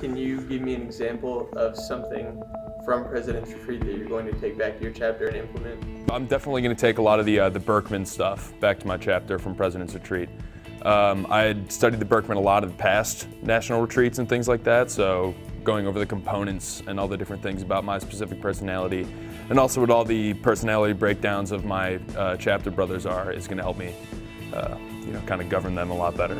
Can you give me an example of something from President's Retreat that you're going to take back to your chapter and implement? I'm definitely going to take a lot of the Berkman stuff back to my chapter from President's Retreat. I had studied the Berkman a lot in the past national retreats and things like that, so going over the components and all the different things about my specific personality, and also what all the personality breakdowns of my chapter brothers are, is going to help me kind of govern them a lot better.